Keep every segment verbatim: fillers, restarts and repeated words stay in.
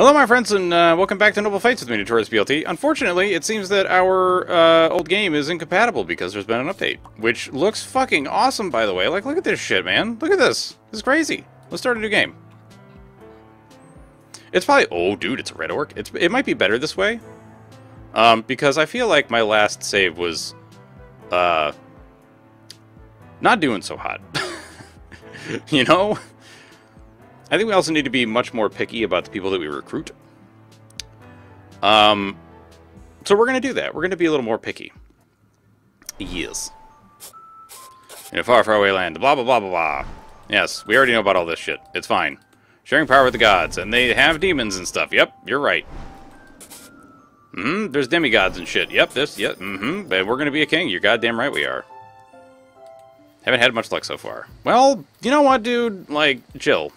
Hello my friends, and uh, welcome back to Noble Fates with me, Notorious B L T. Unfortunately, it seems that our uh, old game is incompatible because there's been an update, which looks fucking awesome, by the way. Like, look at this shit, man. Look at this. This is crazy. Let's start a new game. It's probably... Oh, dude, it's a red orc. It's, it might be better this way, um, because I feel like my last save was uh, not doing so hot. You know? I think we also need to be much more picky about the people that we recruit. Um, so we're going to do that. We're going to be a little more picky. Yes. In a far, far away land. Blah, blah, blah, blah, blah. Yes, we already know about all this shit. It's fine. Sharing power with the gods. And they have demons and stuff. Yep, you're right. Mm-hmm. There's demigods and shit. Yep, this, yep, mm-hmm. But we're going to be a king. You're goddamn right we are. Haven't had much luck so far. Well, you know what, dude? Like, chill.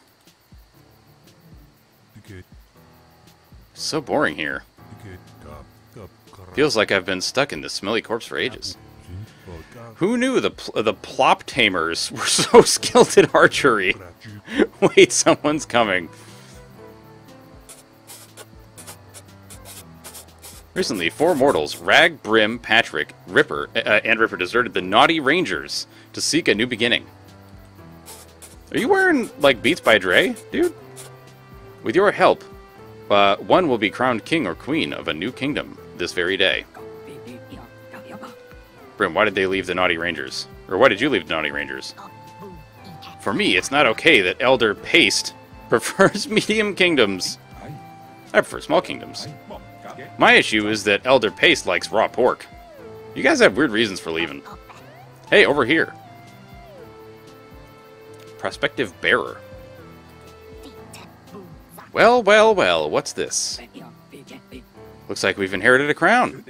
So boring here. Feels like I've been stuck in this smelly corpse for ages. Who knew the pl the plop tamers were so skilled at archery? Wait, someone's coming. Recently, four mortals, Rag, Brim, Patrick, Ripper, uh, and Ripper deserted the Naughty Rangers to seek a new beginning. Are you wearing, like, Beats by Dre, dude? With your help, Uh, one will be crowned king or queen of a new kingdom this very day. Brim, why did they leave the Naughty Rangers? Or why did you leave the Naughty Rangers? For me, it's not okay that Elder Paste prefers medium kingdoms. I prefer small kingdoms. My issue is that Elder Paste likes raw pork. You guys have weird reasons for leaving. Hey, over here. Prospective bearer. Well, well, well, what's this? Looks like we've inherited a crown.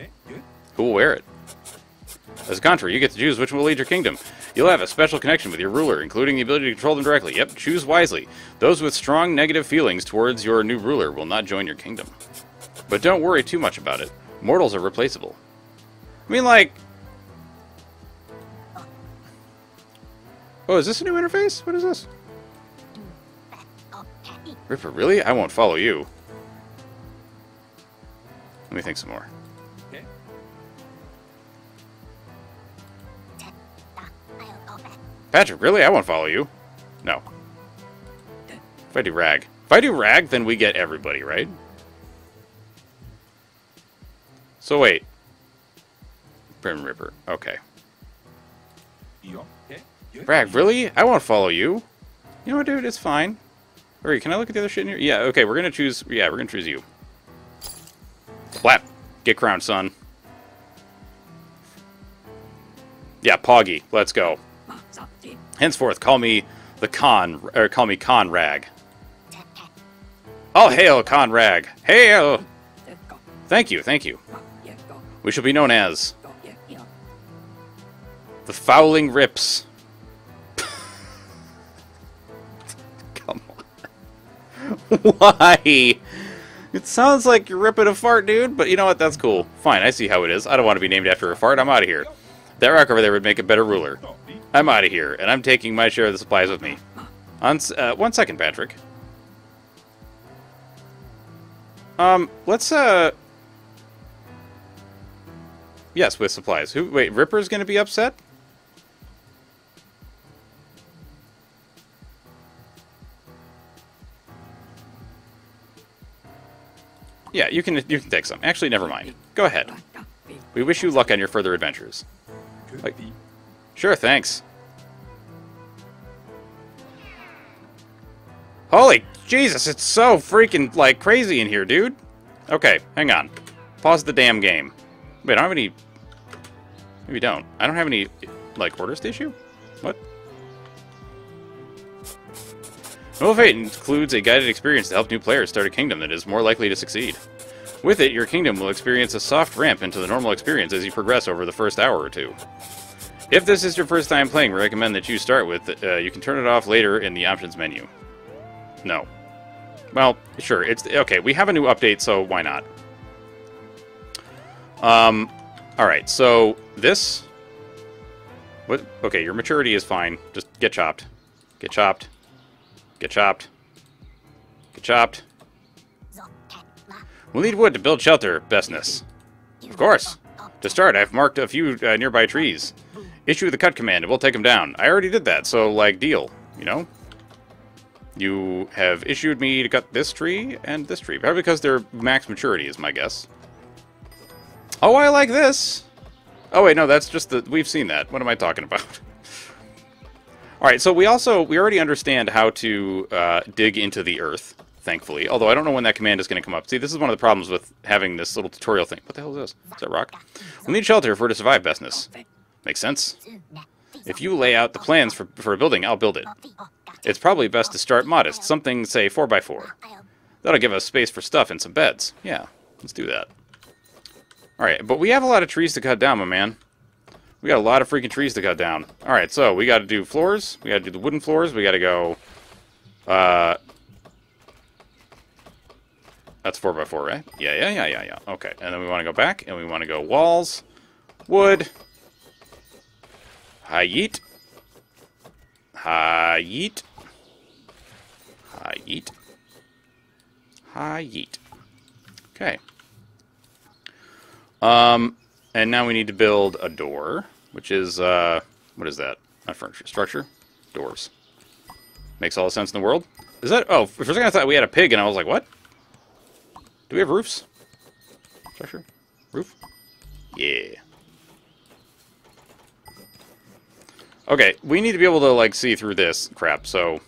Who will wear it? As a Kontra, you get to choose which will lead your kingdom. You'll have a special connection with your ruler, including the ability to control them directly. Yep, choose wisely. Those with strong negative feelings towards your new ruler will not join your kingdom. But don't worry too much about it. Mortals are replaceable. I mean, like... Oh, is this a new interface? What is this? Ripper, really? I won't follow you. Let me think some more. Okay. Patrick, really? I won't follow you. No. If I do Rag. If I do Rag, then we get everybody, right? So wait. Brim Ripper. Okay. Rag, really? I won't follow you. You know what, dude? It's fine. Alright, can I look at the other shit in here? Yeah, okay, we're gonna choose... Yeah, we're gonna choose you. Flap! Get crowned, son. Yeah, Poggy. Let's go. Henceforth, call me the Con... Or call me Conrag. All hail, Conrag! Hail! Thank you, thank you. We shall be known as... The Fouling Rips. Why? It sounds like you're ripping a fart, dude, but you know what? That's cool. Fine, I see how it is. I don't want to be named after a fart. I'm out of here. That rock over there would make a better ruler. I'm out of here, and I'm taking my share of the supplies with me. On, uh, one second, Patrick. Um, let's, uh... Yes, with supplies. Who? Wait, Ripper's gonna be upset? Yeah, you can you can take some. Actually, never mind. Go ahead. We wish you luck on your further adventures. Like, sure, thanks. Holy Jesus, it's so freaking, like, crazy in here, dude. Okay, hang on. Pause the damn game. Wait, I don't have any... Maybe don't. I don't have any, like, orders to issue? What? Noble Fates includes a guided experience to help new players start a kingdom that is more likely to succeed. With it, your kingdom will experience a soft ramp into the normal experience as you progress over the first hour or two. If this is your first time playing, we recommend that you start with, uh, you can turn it off later in the options menu. No. Well, sure, it's, okay, we have a new update, so why not? Um, alright, so, this, what, okay, your maturity is fine, just get chopped, get chopped. Get chopped. Get chopped. We'll need wood to build shelter, bestness. Of course. To start, I've marked a few uh, nearby trees. Issue the cut command and we'll take them down. I already did that, so, like, deal, you know? You have issued me to cut this tree and this tree. Probably because they're max maturity is my guess. Oh, I like this! Oh, wait, no, that's just the... We've seen that. What am I talking about? Alright, so we also... We already understand how to uh, dig into the earth, thankfully. Although, I don't know when that command is going to come up. See, this is one of the problems with having this little tutorial thing. What the hell is this? Is that rock? We need shelter for to survive, bestness. Makes sense? If you lay out the plans for, for a building, I'll build it. It's probably best to start modest. Something, say, four by four. That'll give us space for stuff and some beds. Yeah, let's do that. Alright, but we have a lot of trees to cut down, my man. We got a lot of freaking trees to cut down. Alright, so we gotta do floors. We gotta do the wooden floors. We gotta go... Uh... That's four by four, right? Yeah, yeah, yeah, yeah, yeah. Okay, and then we wanna go back, and we wanna go walls. Wood. Hi-yeet. Hi-yeet. Hi-yeet. Hi-yeet. Okay. Um, and now we need to build a door, which is, uh, what is that? Not furniture. Structure? Doors. Makes all the sense in the world. Is that, oh, for a second I thought we had a pig, and I was like, what? Do we have roofs? Structure? Roof? Yeah. Okay, we need to be able to, like, see through this crap, so...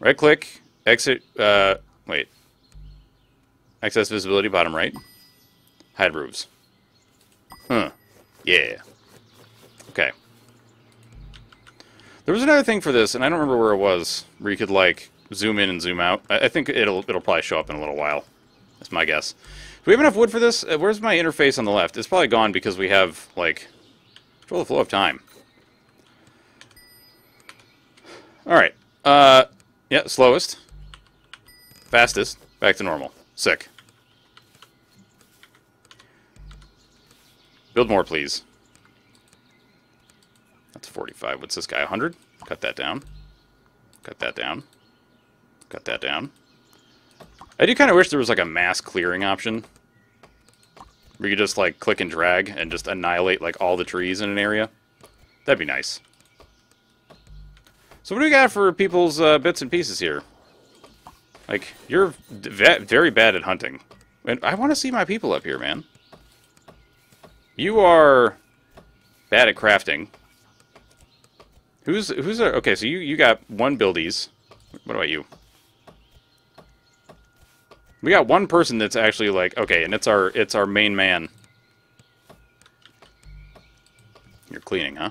Right-click, exit, uh, wait. Access visibility, bottom right. Hide roofs. Huh. Yeah. Okay. There was another thing for this, and I don't remember where it was, where you could, like, zoom in and zoom out. I, I think it'll it'll probably show up in a little while. That's my guess. Do we have enough wood for this? Uh, where's my interface on the left? It's probably gone because we have, like... Control the flow of time. Alright. Uh, yeah, slowest. Fastest. Back to normal. Sick. Build more, please. That's forty-five. What's this guy? one hundred? Cut that down. Cut that down. Cut that down. I do kind of wish there was like a mass clearing option. We could just, like, click and drag and just annihilate, like, all the trees in an area. That'd be nice. So what do we got for people's uh, bits and pieces here? Like, you're very bad at hunting. And I want to see my people up here, man. You are bad at crafting. Who's... who's a, okay, so you, you got one buildies. What about you? We got one person that's actually like, okay, and it's our it's our main man. You're cleaning, huh?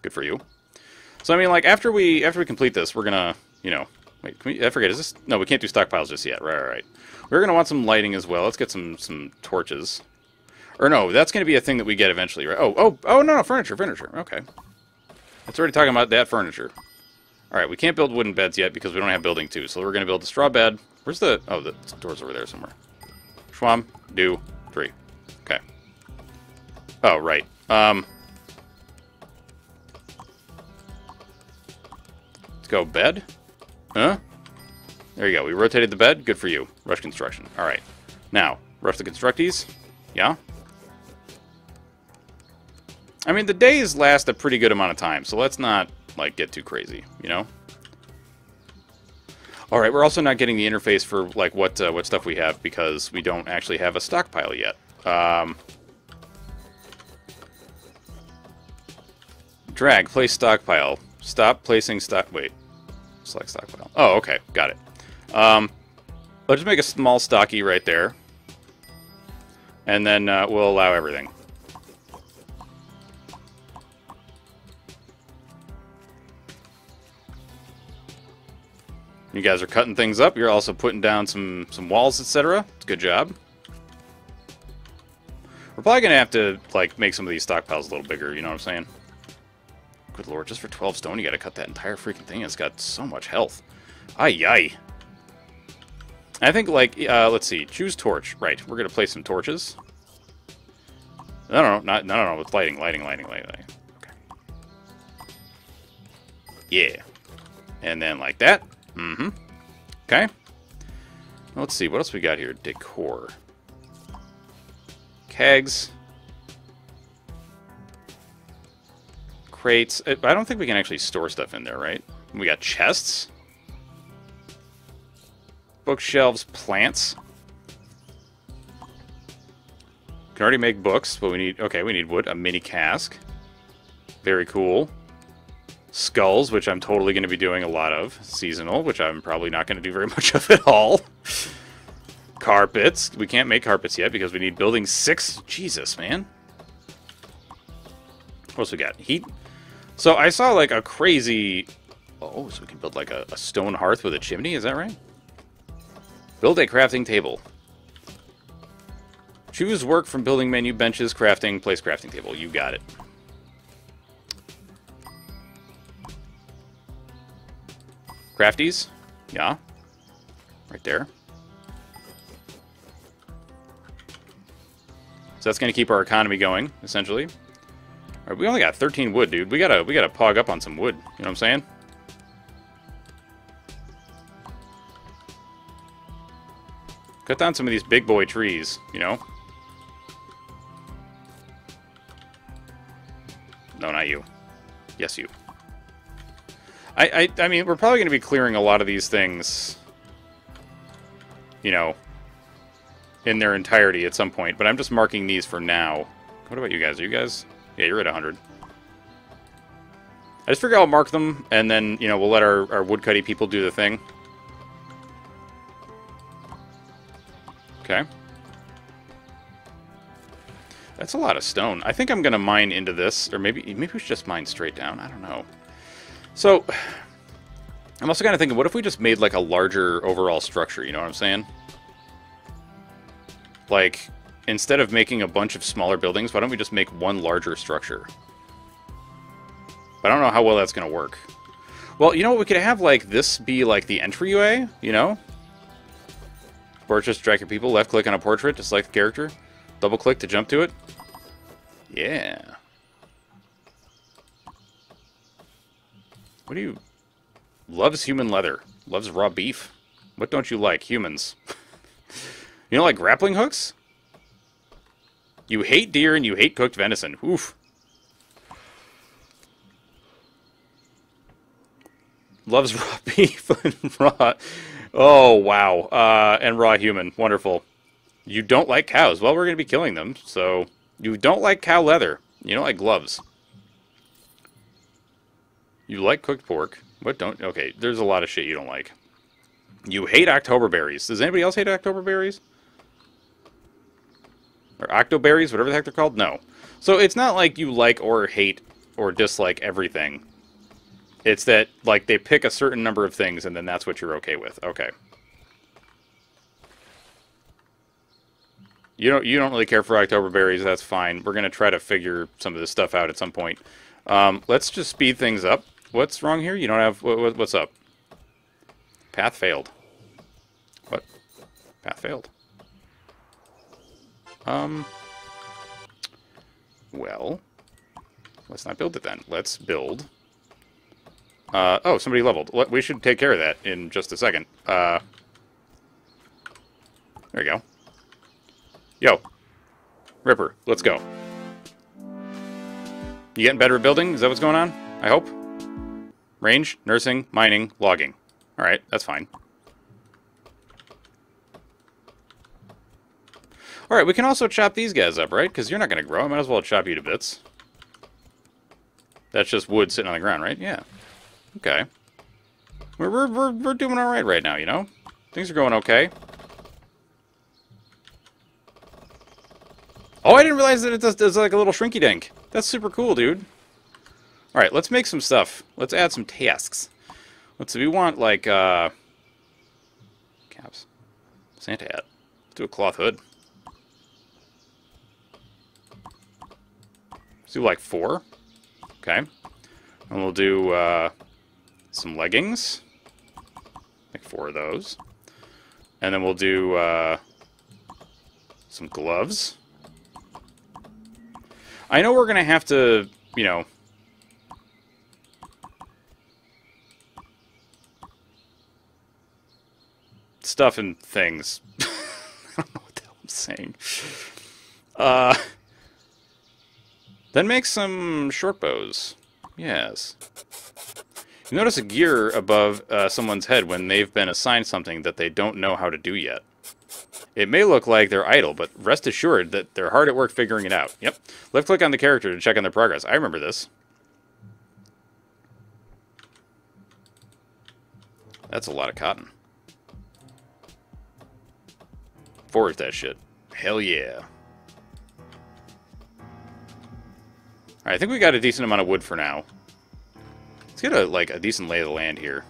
Good for you. So I mean, like, after we after we complete this, we're gonna, you know, wait, can we, I forget, is this, no, we can't do stockpiles just yet. Right, right, right. We're gonna want some lighting as well. Let's get some some torches. Or no, that's gonna be a thing that we get eventually, right? Oh, oh, oh no, no, furniture, furniture. Okay. It's already talking about that furniture. Alright, we can't build wooden beds yet because we don't have building two, so we're gonna build a straw bed. Where's the... Oh, the door's over there somewhere. Schwam, do, three. Okay. Oh, right. Um... Let's go bed. Huh? There you go. We rotated the bed. Good for you. Rush construction. Alright. Now, rush the constructees. Yeah? I mean, the days last a pretty good amount of time, so let's not, like, get too crazy, you know? All right, we're also not getting the interface for, like, what uh, what stuff we have because we don't actually have a stockpile yet. Um, drag, place stockpile. Stop placing stock... Wait. Select stockpile. Oh, okay. Got it. Um, let's just make a small stocky right there. And then uh, we'll allow everything. You guys are cutting things up. You're also putting down some, some walls, et cetera. It's a good job. We're probably going to have to, like, make some of these stockpiles a little bigger. You know what I'm saying? Good lord. Just for twelve stone, you got to cut that entire freaking thing. It's got so much health. Ay, ay. I think, like, uh, let's see. Choose torch. Right. We're going to place some torches. No, no, no. Not, no, no, no. With lighting, lighting, lighting, lighting, lighting. Okay. Yeah. And then like that. Mm-hmm. Okay. Let's see, what else we got here? Decor. Kegs. Crates. I don't think we can actually store stuff in there, right? We got chests. Bookshelves, plants. Can already make books, but we need... Okay, we need wood. A mini cask. Very cool. Skulls, which I'm totally going to be doing a lot of. Seasonal, which I'm probably not going to do very much of at all. Carpets. We can't make carpets yet because we need building six. Jesus, man. What else we got? Heat. So I saw like a crazy... Oh, so we can build like a, a stone hearth with a chimney. Is that right? Build a crafting table. Choose work from building menu, benches, crafting, place crafting table. You got it. Crafties? Yeah. Right there. So that's going to keep our economy going, essentially. All right, we only got thirteen wood, dude. We gotta, we gotta pog up on some wood. You know what I'm saying? Cut down some of these big boy trees, you know? No, not you. Yes, you. I, I, I mean, we're probably going to be clearing a lot of these things, you know, in their entirety at some point. But I'm just marking these for now. What about you guys? Are you guys? Yeah, you're at one hundred. I just figure I'll mark them, and then, you know, we'll let our, our woodcutty people do the thing. Okay. That's a lot of stone. I think I'm going to mine into this, or maybe, maybe we should just mine straight down. I don't know. So, I'm also kind of thinking, what if we just made, like, a larger overall structure, you know what I'm saying? Like, instead of making a bunch of smaller buildings, why don't we just make one larger structure? But I don't know how well that's going to work. Well, you know what, we could have, like, this be, like, the entryway, you know? Purchase, track your people, left-click on a portrait to select the character, double-click to jump to it. Yeah. What do you... Loves human leather. Loves raw beef. What don't you like? Humans. You don't like grappling hooks? You hate deer and you hate cooked venison. Oof. Loves raw beef and raw... Oh, wow. Uh, and raw human. Wonderful. You don't like cows. Well, we're going to be killing them, so... You don't like cow leather. You don't like gloves. You like cooked pork. What don't... Okay, there's a lot of shit you don't like. You hate October berries. Does anybody else hate October berries? Or octoberries, whatever the heck they're called? No. So it's not like you like or hate or dislike everything. It's that, like, they pick a certain number of things and then that's what you're okay with. Okay. You don't, you don't really care for October berries. That's fine. We're going to try to figure some of this stuff out at some point. Um, let's just speed things up. What's wrong here? You don't have... What, what's up? Path failed. What? Path failed. Um. Well. Let's not build it then. Let's build. Uh, oh, somebody leveled. We should take care of that in just a second. Uh. There you go. Yo. Ripper, let's go. You getting better at building? Is that what's going on? I hope. Range, nursing, mining, logging. All right, that's fine. All right, we can also chop these guys up, right? Because you're not going to grow. I might as well chop you to bits. That's just wood sitting on the ground, right? Yeah. Okay. We're, we're, we're, we're doing all right right now, you know? Things are going okay. Oh, I didn't realize that it does, does like a little shrinky dink. That's super cool, dude. All right, let's make some stuff. Let's add some tasks. Let's see, we want, like, uh... caps. Santa hat. Let's do a cloth hood. Let's do, like, four. Okay. And we'll do, uh... some leggings. Like, four of those. And then we'll do, uh... some gloves. I know we're gonna have to, you know... stuff and things. I don't know what the hell I'm saying. Uh, then make some short bows. Yes. You notice a gear above uh, someone's head when they've been assigned something that they don't know how to do yet. It may look like they're idle, but rest assured that they're hard at work figuring it out. Yep. Left-click on the character to check on their progress. I remember this. That's a lot of cotton. Forge that shit. Hell yeah. Alright, I think we got a decent amount of wood for now. Let's get a, like, a decent lay of the land here.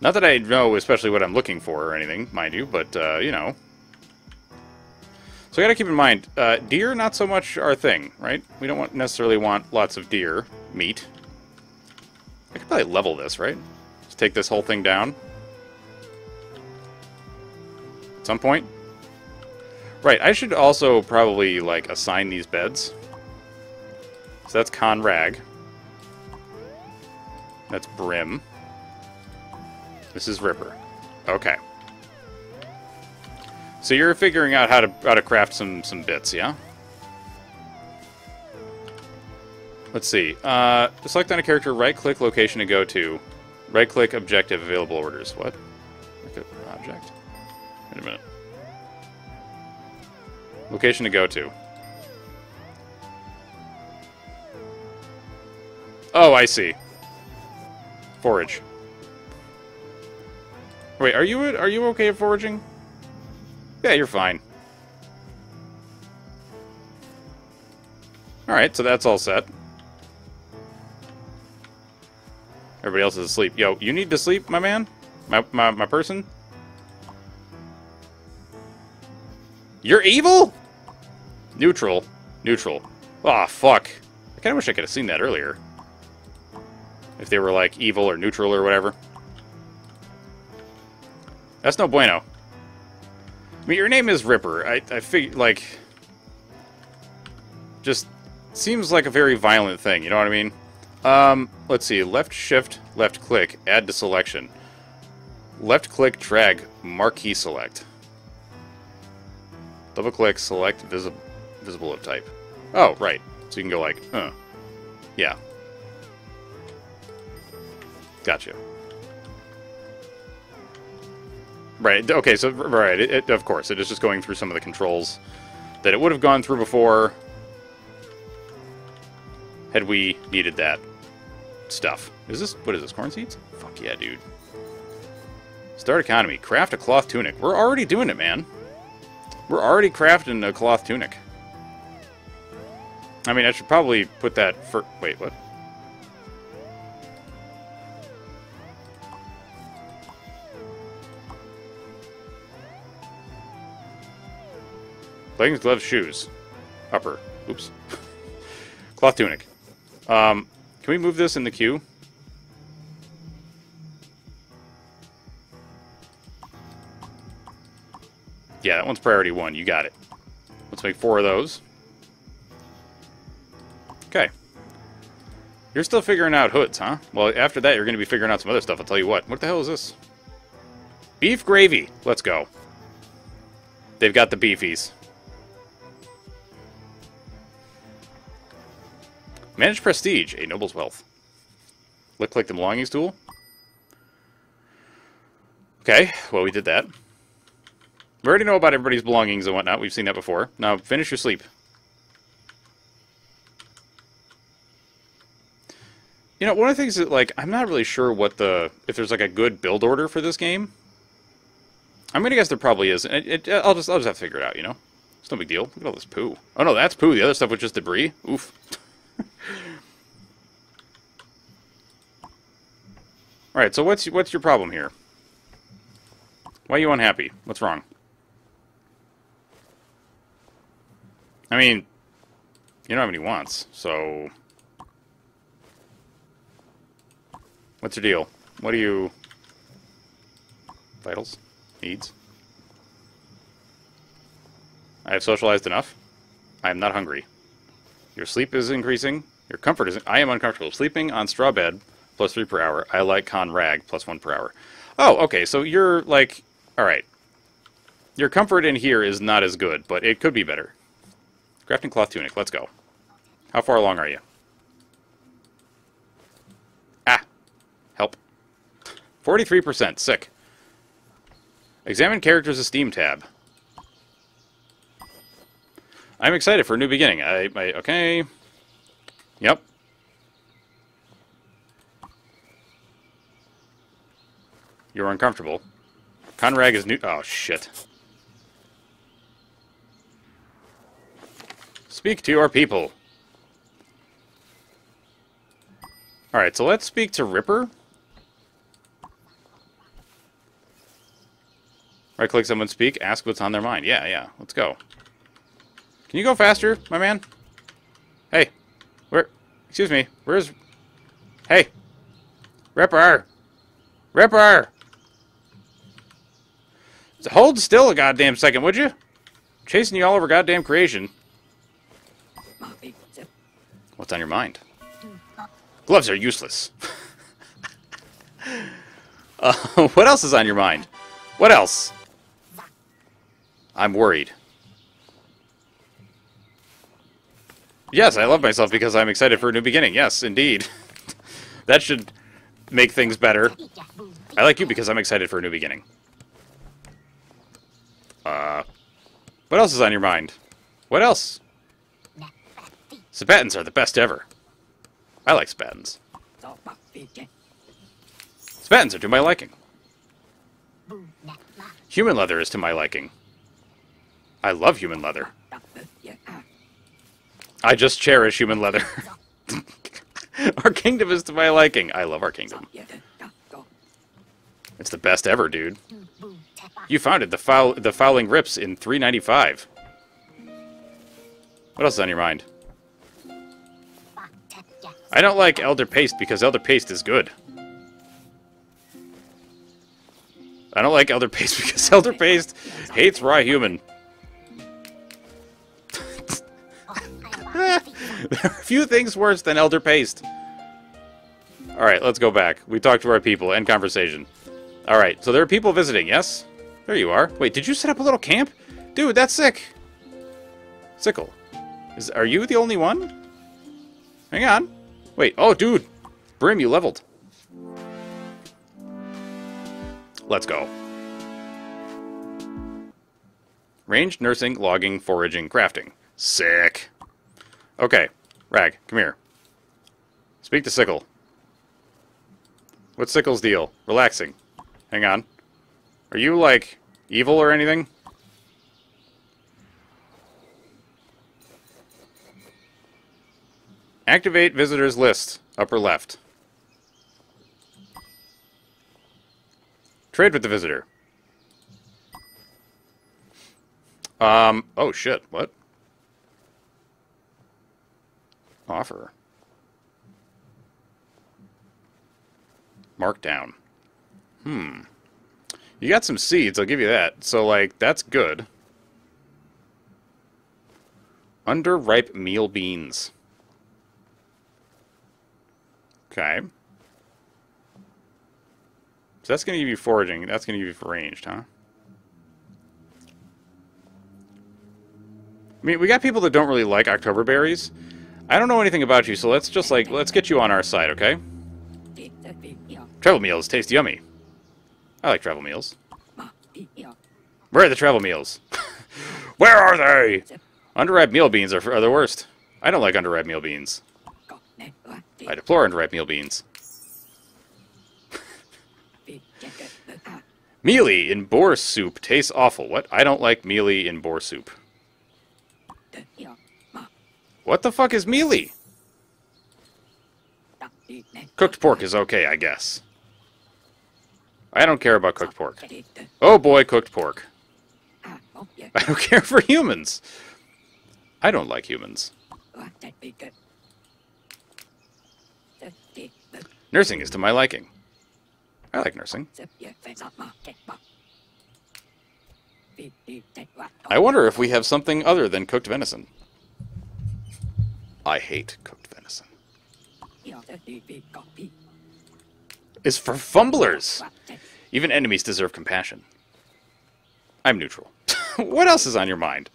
Not that I know especially what I'm looking for or anything, mind you, but, uh, you know. So I gotta keep in mind, uh, deer, not so much our thing, right? We don't want, necessarily want lots of deer meat. I could probably level this, right? Just take this whole thing down. At some point. Right, I should also probably, like, assign these beds. So that's Conrag. That's Brim. This is Ripper. Okay. So you're figuring out how to how to craft some some bits, yeah? Let's see. Uh, select on a character, right-click location to go to. Right-click objective available orders. What? Like an object? Wait a minute. Location to go to. Oh, I see. Forage. Wait, are you are you okay at foraging? Yeah, you're fine. Alright, so that's all set. Everybody else is asleep. Yo, you need to sleep, my man? My, my, my person? You're evil? Neutral. Neutral. Aw, fuck. I kinda wish I could have seen that earlier. If they were, like, evil or neutral or whatever. That's no bueno. I mean, your name is Ripper. I, I fig- like... Just seems like a very violent thing, you know what I mean? Um, let's see. Left shift, left click, add to selection. Left click, drag, marquee select. Double click, select, visi- visible of type. Oh, right. So you can go like, huh. Yeah. Gotcha. Right, okay, so, right, it, it, of course, it is just going through some of the controls that it would have gone through before had we needed that stuff. Is this, what is this, corn seeds? Fuck yeah, dude. Start economy, craft a cloth tunic. We're already doing it, man. We're already crafting a cloth tunic. I mean, I should probably put that for, wait, what? Leggings, gloves, shoes. Upper. Oops. Cloth tunic. Um, can we move this in the queue? Yeah, that one's priority one. You got it. Let's make four of those. Okay. You're still figuring out hoods, huh? Well, after that, you're going to be figuring out some other stuff. I'll tell you what. What the hell is this? Beef gravy. Let's go. They've got the beefies. Manage prestige, a noble's wealth. Look like the belongings tool. Okay, well, we did that. We already know about everybody's belongings and whatnot. We've seen that before. Now, finish your sleep. You know, one of the things that, like, I'm not really sure what the... If there's, like, a good build order for this game. I'm going to guess there probably is. It, it, I'll, just, I'll just have to figure it out, you know? It's no big deal. Look at all this poo. Oh, no, that's poo. The other stuff was just debris. Oof. Alright, so what's what's your problem here? Why are you unhappy? What's wrong? I mean, you don't have any wants, so... What's your deal? What are you... Vitals? Needs? I have socialized enough. I am not hungry. Your sleep is increasing. Your comfort is... I am uncomfortable. Sleeping on straw bed... plus three per hour. I like Conrag, plus one per hour. Oh, okay, so you're like, all right. Your comfort in here is not as good, but it could be better. Grafting cloth tunic, let's go. How far along are you? Ah, help. forty-three percent, sick. Examine characters' Steam tab. I'm excited for a new beginning. I, I okay. Yep. You're uncomfortable. Conrag is new. Oh, shit. Speak to your people. Alright, so let's speak to Ripper. Right-click someone, speak, ask what's on their mind. Yeah, yeah, let's go. Can you go faster, my man? Hey, where... Excuse me, where's... Hey! Ripper! Ripper! Hold still a goddamn second, would you? Chasing you all over goddamn creation. What's on your mind? Gloves are useless. uh, what else is on your mind? What else? I'm worried. Yes, I love myself because I'm excited for a new beginning. Yes, indeed. That should make things better. I like you because I'm excited for a new beginning. Uh, what else is on your mind? What else? Spatins are the best ever. I like spatins. Spatins are to my liking. Human leather is to my liking. I love human leather. I just cherish human leather. Our kingdom is to my liking. I love our kingdom. It's the best ever, dude. You founded the foul, the Fouling Rips in three ninety-five. What else is on your mind? I don't like Elder Paste because Elder Paste is good. I don't like Elder Paste because Elder Paste hates raw human. There are few things worse than Elder Paste. Alright, let's go back. We talked to our people. End conversation. Alright, so there are people visiting, yes? There you are. Wait, did you set up a little camp? Dude, that's sick. Sickle. Is, are you the only one? Hang on. Wait, oh, dude. Brim, you leveled. Let's go. Range, nursing, logging, foraging, crafting. Sick. Okay. Rag, come here. Speak to Sickle. What's Sickle's deal? Relaxing. Hang on. Are you, like, evil or anything? Activate visitors list. Upper left. Trade with the visitor. Um, oh shit, what? Offer. Markdown. Hmm. You got some seeds, I'll give you that. So, like, that's good. Underripe meal beans. Okay. So that's going to give you foraging. That's going to give you ranged, huh? I mean, we got people that don't really like October berries. I don't know anything about you, so let's just, like, let's get you on our side, okay? Travel meals taste yummy. I like travel meals. Where are the travel meals? Where are they? Underripe meal beans are, are the worst. I don't like underripe meal beans. I deplore underripe meal beans. Mealy in boar soup tastes awful. What? I don't like mealy in boar soup. What the fuck is mealy? Cooked pork is okay, I guess. I don't care about cooked pork. Oh boy, cooked pork. I don't care for humans. I don't like humans. Nursing is to my liking. I like nursing. I wonder if we have something other than cooked venison. I hate cooked venison. It's for fumblers. Even enemies deserve compassion. I'm neutral. What else is on your mind?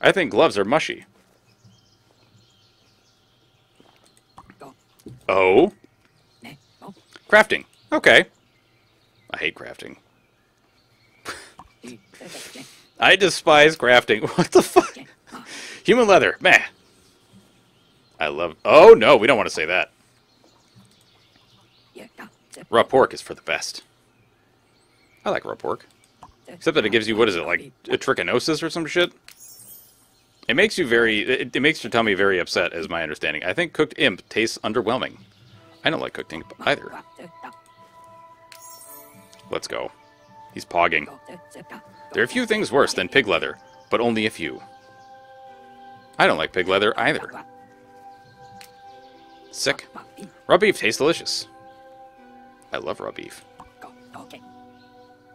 I think gloves are mushy. Oh? Crafting. Okay. I hate crafting. I despise crafting. What the fuck? Human leather. Meh. I love... Oh, no. We don't want to say that. Raw pork is for the best. I like raw pork. Except that it gives you, what is it, like a trichinosis or some shit? It makes you very... It, it makes your tummy very upset, is my understanding. I think cooked imp tastes underwhelming. I don't like cooked imp either. Let's go. He's pogging. There are few things worse than pig leather, but only a few. I don't like pig leather either. Sick. Raw beef tastes delicious. I love raw beef.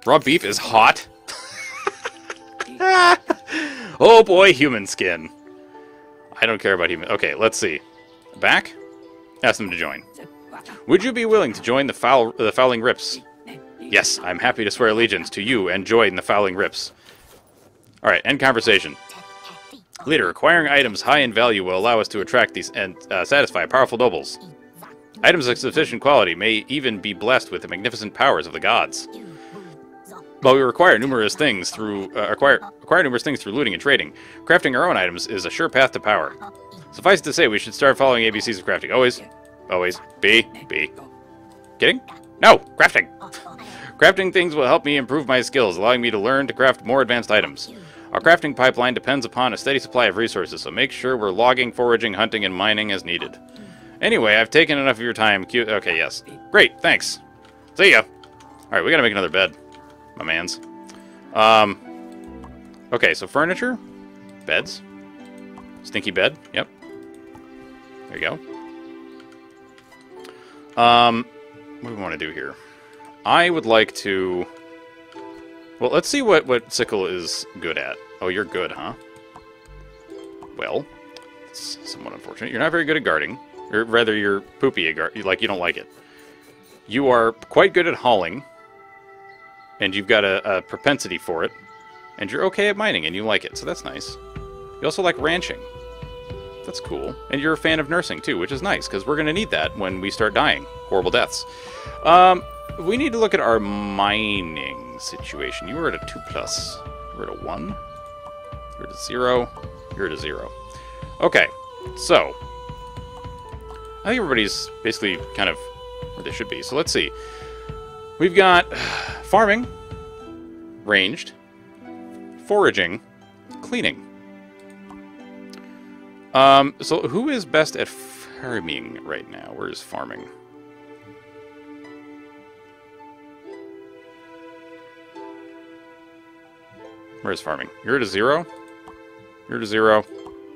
Raw beef is hot. Oh boy, human skin. I don't care about human. Okay, let's see. Back? Ask them to join. Would you be willing to join the foul the Fouling Rips? Yes, I'm happy to swear allegiance to you and join the Fouling Rips. Alright, end conversation. Leader, acquiring items high in value will allow us to attract these and uh, satisfy powerful nobles. Items of sufficient quality may even be blessed with the magnificent powers of the gods. While we require numerous things through uh, acquire acquire numerous things through looting and trading, crafting our own items is a sure path to power. Suffice it to say, we should start following A B Cs of crafting. Always, always, be, be. Kidding? No, crafting. Crafting things will help me improve my skills, allowing me to learn to craft more advanced items. Our crafting pipeline depends upon a steady supply of resources, so make sure we're logging, foraging, hunting, and mining as needed. Anyway, I've taken enough of your time. Q okay, yes. Great, thanks. See ya. Alright, we gotta make another bed. My mans. Um, okay, so furniture. Beds. Stinky bed. Yep. There you go. Um, what do we want to do here? I would like to... Well, let's see what, what Sickle is good at. Oh, you're good, huh? Well, it's somewhat unfortunate. You're not very good at guarding. Or rather, you're poopy at guard. Like, you don't like it. You are quite good at hauling. And you've got a, a propensity for it. And you're okay at mining, and you like it, so that's nice. You also like ranching. That's cool. And you're a fan of nursing, too, which is nice, because we're going to need that when we start dying. Horrible deaths. Um, we need to look at our mining situation. You were at a two plus. You were at a one. You were at a zero. You were at a zero. Okay, so... I think everybody's basically kind of where they should be. So let's see. We've got farming, ranged, foraging, cleaning. Um, so who is best at farming right now? Where is farming? Where is farming? You're at a zero. You're at a zero.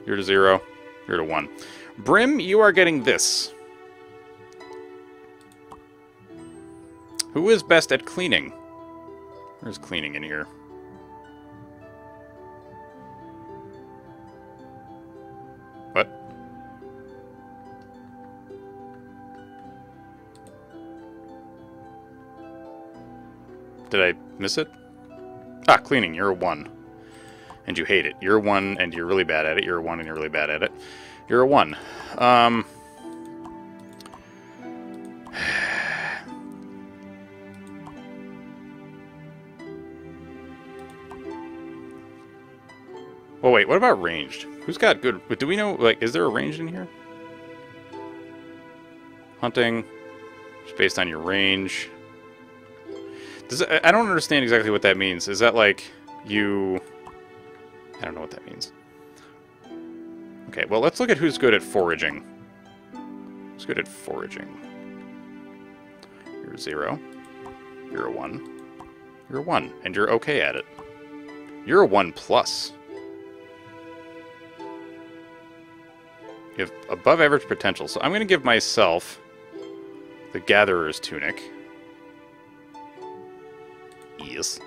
You're at a zero. You're at a one. Brim, you are getting this. Who is best at cleaning? Where's cleaning in here? What? Did I miss it? Ah, cleaning, you're a one. And you hate it. You're a one and you're really bad at it. You're a one and you're really bad at it. You're a one. Um, well, wait, what about ranged? Who's got good... But do we know, like, is there a ranged in here? Hunting. Just based on your range. Does it, I don't understand exactly what that means. Is that, like, you... I don't know what that means. Okay, well, let's look at who's good at foraging. Who's good at foraging? You're a zero. You're a one. You're a one, and you're okay at it. You're a one plus. You have above average potential, so I'm going to give myself the Gatherer's Tunic. Yes.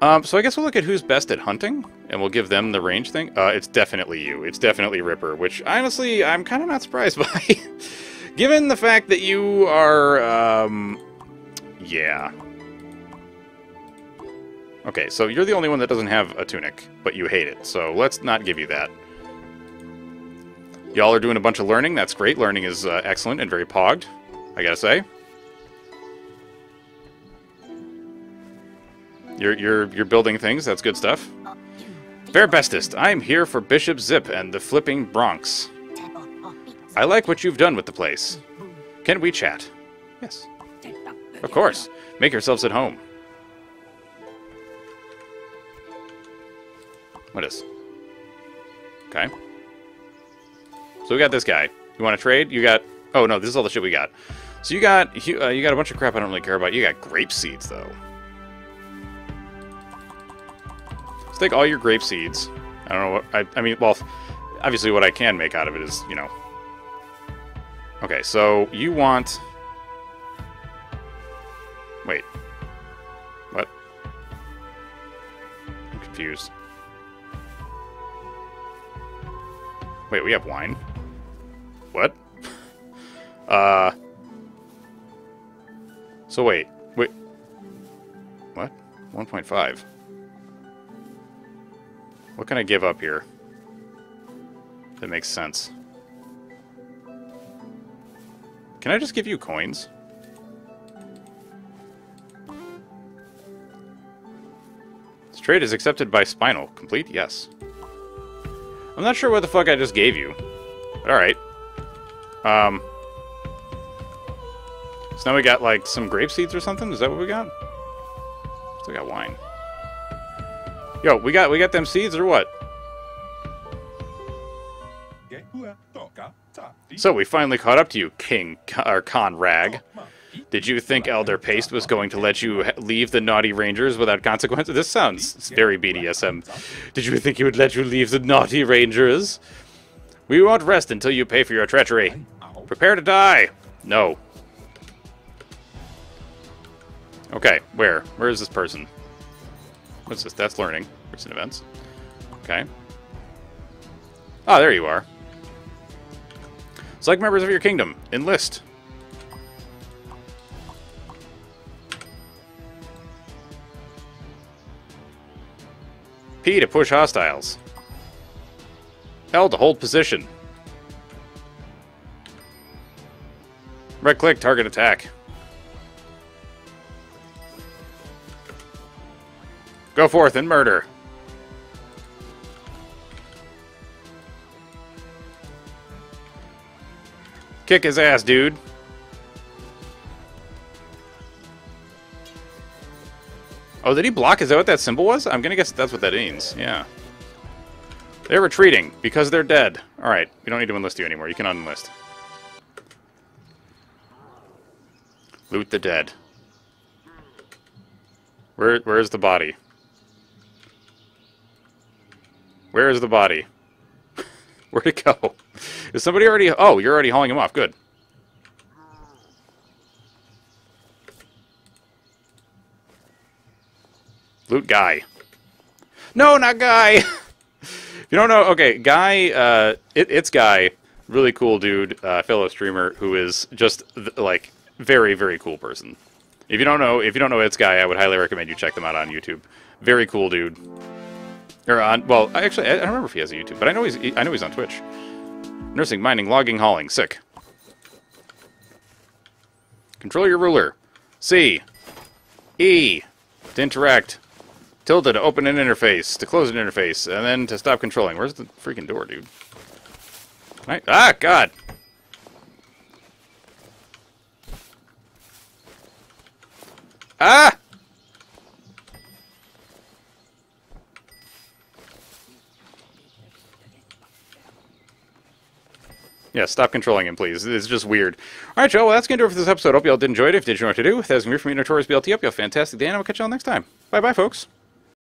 Um, so I guess we'll look at who's best at hunting, and we'll give them the range thing. Uh, it's definitely you. It's definitely Ripper, which, honestly, I'm kind of not surprised by. Given the fact that you are, um, Yeah. Okay, so you're the only one that doesn't have a tunic, but you hate it, so let's not give you that. Y'all are doing a bunch of learning. That's great. Learning is uh, excellent and very pogged, I gotta say. You're, you're, you're building things. That's good stuff. Fair bestest, I'm here for Bishop Zip and the Flipping Bronx. I like what you've done with the place. Can we chat? Yes. Of course. Make yourselves at home. What is? Okay. So we got this guy. You want to trade? You got... Oh, no, this is all the shit we got. So you got uh, you got a bunch of crap I don't really care about. You got grape seeds, though. Let's take all your grape seeds. I don't know what... I, I mean, well, obviously what I can make out of it is, you know... Okay, so you want... Wait. What? I'm confused. Wait, we have wine. What? uh. So wait, wait. What? one point five. What can I give up here? That makes sense. Can I just give you coins? This trade is accepted by Spinal. Complete? Yes. I'm not sure what the fuck I just gave you. Alright. Um. So now we got, like, some grape seeds or something? Is that what we got? Still got wine. Yo, we got we got them seeds or what? So we finally caught up to you, King, or Conrag. Did you think Elder Paste was going to let you leave the Naughty Rangers without consequence? This sounds very B D S M. Did you think he would let you leave the Naughty Rangers? We won't rest until you pay for your treachery. Prepare to die! No. Okay, where? Where is this person? What's this? That's learning. Recent events. Okay. Ah, there you are. Select members of your kingdom. Enlist. P to push hostiles. L to hold position. Right click, target attack. Go forth and murder. Kick his ass, dude. Oh, did he block? Is that what that symbol was? I'm gonna guess that's what that means. Yeah. They're retreating because they're dead. Alright, we don't need to enlist you anymore. You can unenlist. Loot the dead. Where where is the body? Where is the body? Where'd it go? Is somebody already... Oh, you're already hauling him off. Good. Loot Guy. No, not Guy! If you don't know, okay, Guy, uh, it, it's Guy, really cool dude, uh, fellow streamer, who is just, like, very, very cool person. If you don't know, if you don't know It's Guy, I would highly recommend you check them out on YouTube. Very cool dude. Or on, well, I actually, I don't remember if he has a YouTube, but I know he's, I know he's on Twitch. Nursing, mining, logging, hauling, sick. Control your ruler. C. E. To interact. Tilde to open an interface, to close an interface, and then to stop controlling. Where's the freaking door, dude? All right. Ah, God! Ah! Yeah, stop controlling him, please. It's just weird. All right, y'all. Well, that's going to do it for this episode. Hope y'all did enjoy it. If you did, you know what to do. That's going to be it for me, Notorious B L T. Hope y'all have a fantastic day, and I'll catch y'all next time. Bye-bye, folks.